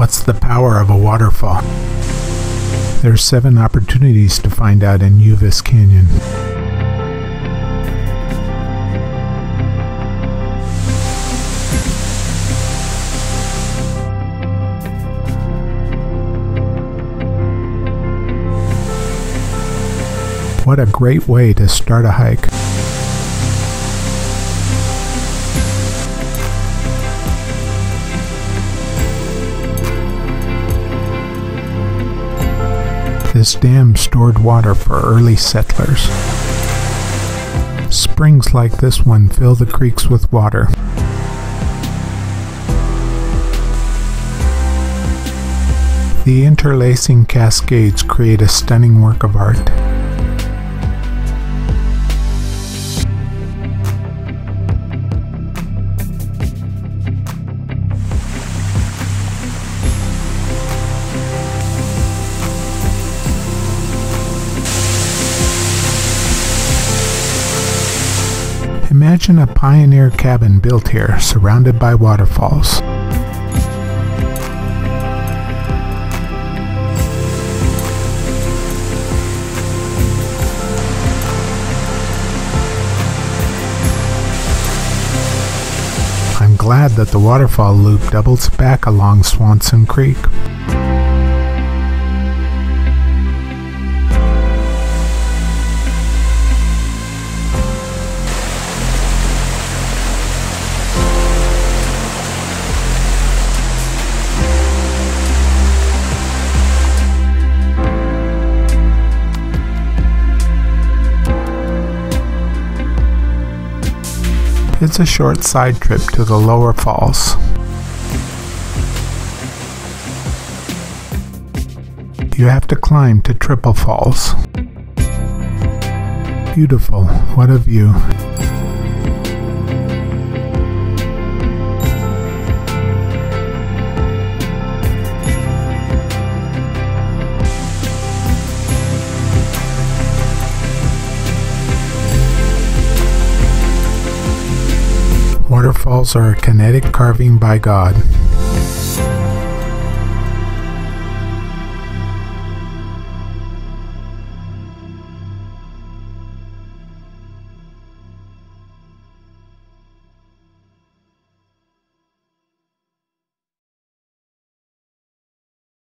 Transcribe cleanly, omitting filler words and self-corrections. What's the power of a waterfall? There are 7 opportunities to find out in Uvis Canyon. What a great way to start a hike. This dam stored water for early settlers. Springs like this one fill the creeks with water. The interlacing cascades create a stunning work of art. Imagine a pioneer cabin built here, surrounded by waterfalls. I'm glad that the waterfall loop doubles back along Swanson Creek. It's a short side trip to the lower falls. You have to climb to Triple Falls. Beautiful, what a view. Waterfalls are a kinetic carving by God.